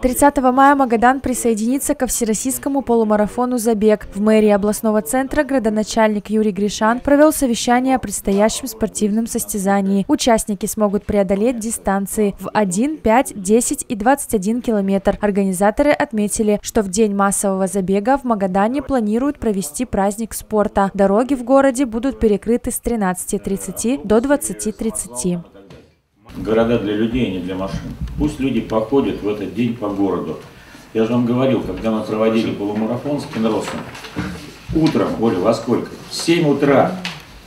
30 мая Магадан присоединится ко всероссийскому полумарафону «Забег». В мэрии областного центра градоначальник Юрий Гришан провел совещание о предстоящем спортивном состязании. Участники смогут преодолеть дистанции в 1, 5, 10 и 21 километр. Организаторы отметили, что в день массового забега в Магадане планируют провести праздник спорта. Дороги в городе будут перекрыты с 13:30 до 20:30. Города для людей, а не для машин. Пусть люди походят в этот день по городу. Я же вам говорил, когда мы проводили полумарафон с Кинроссом, утром, Оля, во сколько? В 7 утра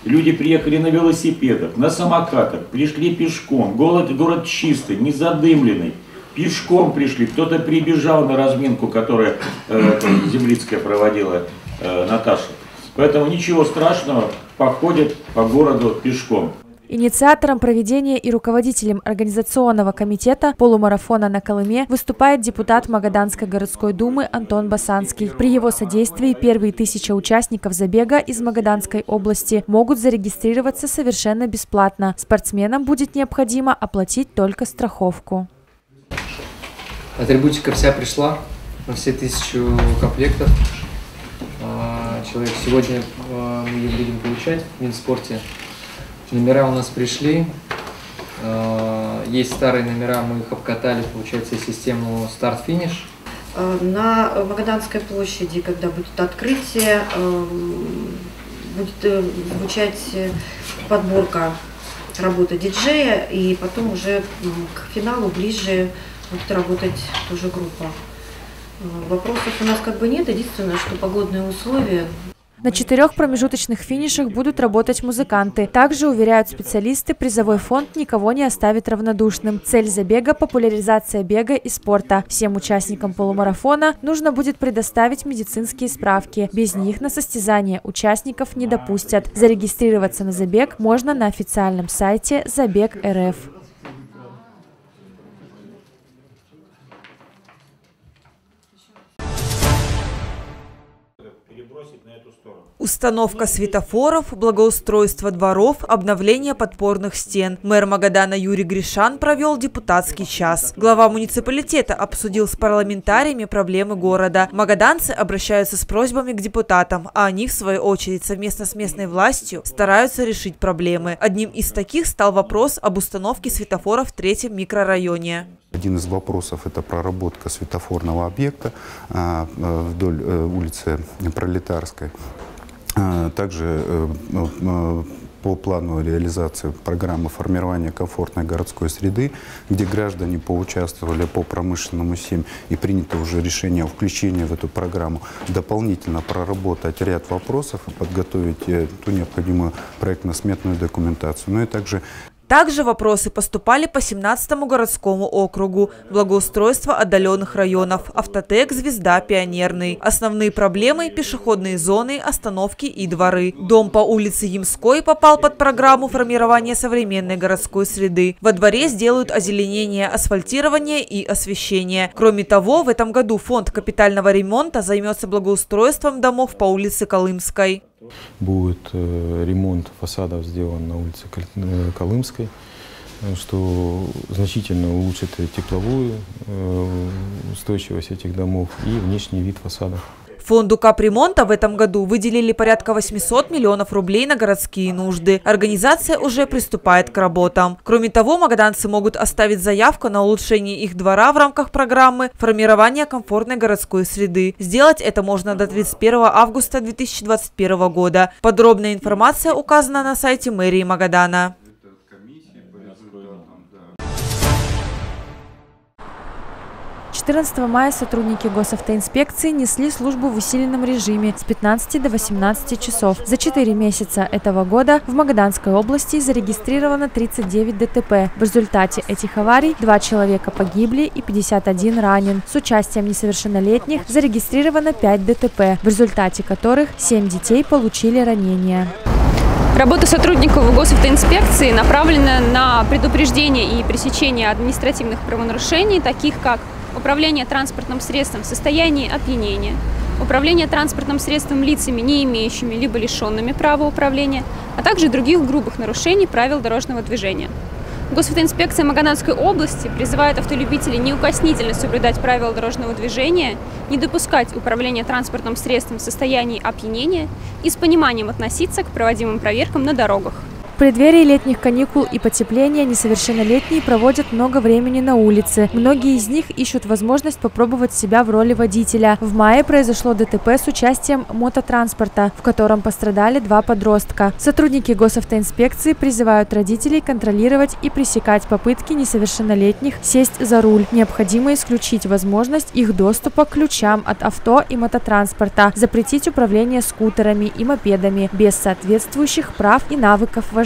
люди приехали на велосипедах, на самокатах, пришли пешком. Город чистый, не задымленный. Пешком пришли, кто-то прибежал на разминку, которую Землицкая проводила, Наташа. Поэтому ничего страшного, походят по городу пешком. Инициатором проведения и руководителем организационного комитета полумарафона на Колыме выступает депутат Магаданской городской думы Антон Басанский. При его содействии первые 1000 участников забега из Магаданской области могут зарегистрироваться совершенно бесплатно. Спортсменам будет необходимо оплатить только страховку. Атрибутика вся пришла на все 1000 комплектов. Человек сегодня мы ее будем получать в Минспорте. Номера у нас пришли, есть старые номера, мы их обкатали, получается, систему старт-финиш. На Магаданской площади, когда будет открытие, будет звучать подборка работы диджея, и потом уже к финалу ближе будет работать тоже группа. Вопросов у нас как бы нет, единственное, что погодные условия. На 4 промежуточных финишах будут работать музыканты. Также, уверяют специалисты, призовой фонд никого не оставит равнодушным. Цель забега – популяризация бега и спорта. Всем участникам полумарафона нужно будет предоставить медицинские справки. Без них на состязание участников не допустят. Зарегистрироваться на забег можно на официальном сайте Забег.РФ. Установка светофоров, благоустройство дворов, обновление подпорных стен. Мэр Магадана Юрий Гришан провел депутатский час. Глава муниципалитета обсудил с парламентариями проблемы города. Магаданцы обращаются с просьбами к депутатам, а они, в свою очередь, совместно с местной властью стараются решить проблемы. Одним из таких стал вопрос об установке светофоров в 3-м микрорайоне. Один из вопросов – это проработка светофорного объекта вдоль улицы Пролетарской. Также по плану реализации программы формирования комфортной городской среды, где граждане поучаствовали по промышленному 7 и принято уже решение о включении в эту программу, дополнительно проработать ряд вопросов и подготовить ту необходимую проектно-сметную документацию. Ну и также вопросы поступали по 17-му городскому округу. Благоустройство отдаленных районов. Автотек, Звезда, Пионерный. Основные проблемы – пешеходные зоны, остановки и дворы. Дом по улице Ямской попал под программу формирования современной городской среды. Во дворе сделают озеленение, асфальтирование и освещение. Кроме того, в этом году фонд капитального ремонта займется благоустройством домов по улице Колымской. Будет ремонт фасадов сделан на улице Колымской, что значительно улучшит тепловую устойчивость этих домов и внешний вид фасадов. Фонду капремонта в этом году выделили порядка 800 миллионов рублей на городские нужды. Организация уже приступает к работам. Кроме того, магаданцы могут оставить заявку на улучшение их двора в рамках программы формирования комфортной городской среды. Сделать это можно до 31 августа 2021 года. Подробная информация указана на сайте мэрии Магадана. С 14 мая сотрудники госавтоинспекции несли службу в усиленном режиме с 15 до 18 часов. За 4 месяца этого года в Магаданской области зарегистрировано 39 ДТП. В результате этих аварий 2 человека погибли и 51 ранен. С участием несовершеннолетних зарегистрировано 5 ДТП, в результате которых 7 детей получили ранения. Работа сотрудников госавтоинспекции направлена на предупреждение и пресечение административных правонарушений, таких как управление транспортным средством в состоянии опьянения, управление транспортным средством лицами, не имеющими либо лишенными права управления, а также других грубых нарушений правил дорожного движения. Госавтоинспекция Магаданской области призывает автолюбителей неукоснительно соблюдать правила дорожного движения, не допускать управления транспортным средством в состоянии опьянения и с пониманием относиться к проводимым проверкам на дорогах. В преддверии летних каникул и потепления несовершеннолетние проводят много времени на улице. Многие из них ищут возможность попробовать себя в роли водителя. В мае произошло ДТП с участием мототранспорта, в котором пострадали 2 подростка. Сотрудники госавтоинспекции призывают родителей контролировать и пресекать попытки несовершеннолетних сесть за руль. Необходимо исключить возможность их доступа к ключам от авто и мототранспорта, запретить управление скутерами и мопедами без соответствующих прав и навыков вождения.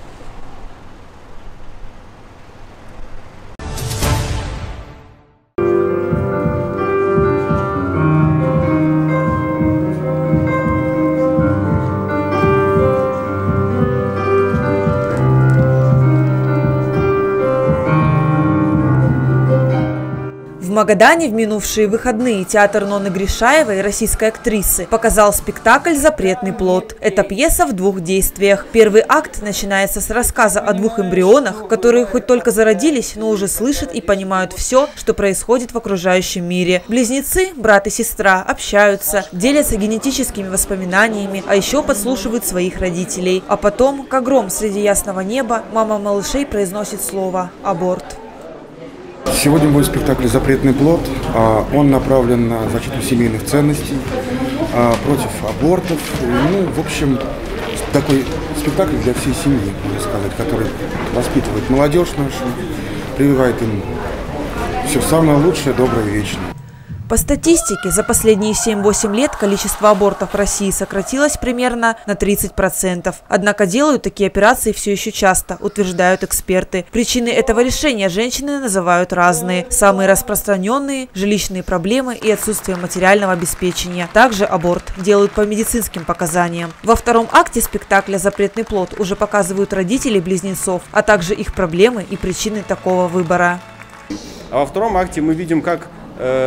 В Магадане в минувшие выходные театр Ноны Гришаевой, российской актрисы, показал спектакль «Запретный плод». Это пьеса в 2 действиях. Первый акт начинается с рассказа о 2 эмбрионах, которые хоть только зародились, но уже слышат и понимают все, что происходит в окружающем мире. Близнецы, брат и сестра, общаются, делятся генетическими воспоминаниями, а еще подслушивают своих родителей. А потом, как гром среди ясного неба, мама малышей произносит слово «аборт». Сегодня будет спектакль «Запретный плод». Он направлен на защиту семейных ценностей, против абортов. Ну, в общем, такой спектакль для всей семьи, можно сказать, который воспитывает молодежь нашу, прививает им все самое лучшее, доброе и вечное. По статистике, за последние 7-8 лет количество абортов в России сократилось примерно на 30%. Однако делают такие операции все еще часто, утверждают эксперты. Причины этого решения женщины называют разные. Самые распространенные – жилищные проблемы и отсутствие материального обеспечения. Также аборт делают по медицинским показаниям. Во втором акте спектакля «Запретный плод» уже показывают родителей близнецов, а также их проблемы и причины такого выбора. А во втором акте мы видим, как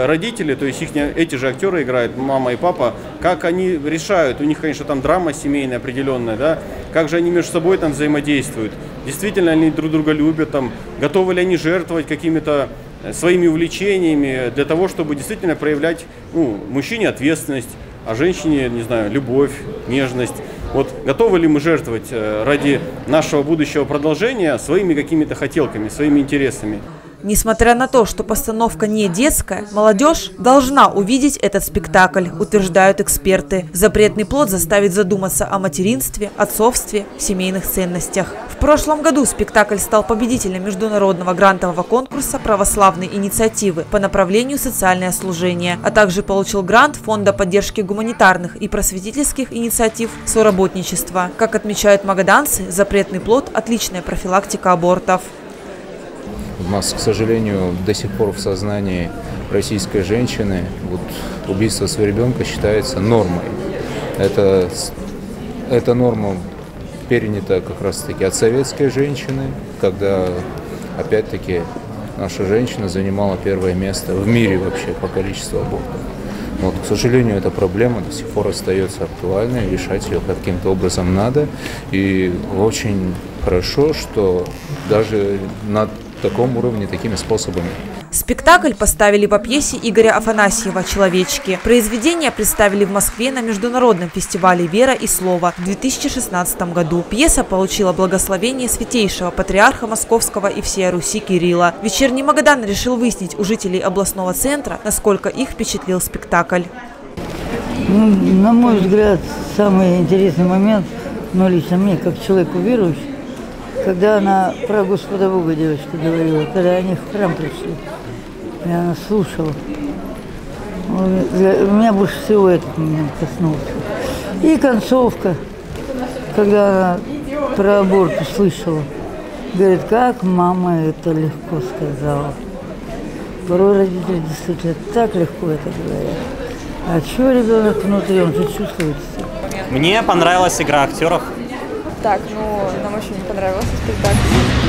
родители, то есть эти же актеры играют, мама и папа, как они решают, у них, конечно, там драма семейная определенная, да, как же они между собой там взаимодействуют, действительно они друг друга любят, там, готовы ли они жертвовать какими-то своими увлечениями для того, чтобы действительно проявлять, ну, мужчине ответственность, а женщине, не знаю, любовь, нежность. Вот готовы ли мы жертвовать ради нашего будущего продолжения своими какими-то хотелками, своими интересами? Несмотря на то, что постановка не детская, молодежь должна увидеть этот спектакль, утверждают эксперты. «Запретный плод» заставит задуматься о материнстве, отцовстве, семейных ценностях. В прошлом году спектакль стал победителем международного грантового конкурса «Православные инициативы» по направлению «Социальное служение», а также получил грант Фонда поддержки гуманитарных и просветительских инициатив «Соработничество». Как отмечают магаданцы, «Запретный плод» – отличная профилактика абортов. У нас, к сожалению, до сих пор в сознании российской женщины вот, убийство своего ребенка считается нормой. Эта норма перенята как раз-таки от советской женщины, когда, опять-таки, наша женщина занимала 1-е место в мире вообще по количеству абортов. Вот, к сожалению, эта проблема до сих пор остается актуальной, решать ее каким-то образом надо. И очень хорошо, что даже над в таком уровне, такими способами. Спектакль поставили по пьесе Игоря Афанасьева «Человечки». Произведение представили в Москве на международном фестивале «Вера и слово» в 2016 году. Пьеса получила благословение святейшего патриарха Московского и всея Руси Кирилла. «Вечерний Магадан» решил выяснить у жителей областного центра, насколько их впечатлил спектакль. Ну, на мой взгляд, самый интересный момент, но лично мне, как человеку верующему, когда она про Господа Бога девочка говорила, когда они в храм пришли, и она слушала. У меня больше всего этот момент коснулся. И концовка, когда она про аборт услышала, говорит, как мама это легко сказала. Порой родители действительно так легко это говорят. А чего ребенок внутри, он же чувствует все. Мне понравилась игра актеров. Так, ну, нам очень понравился спектакль.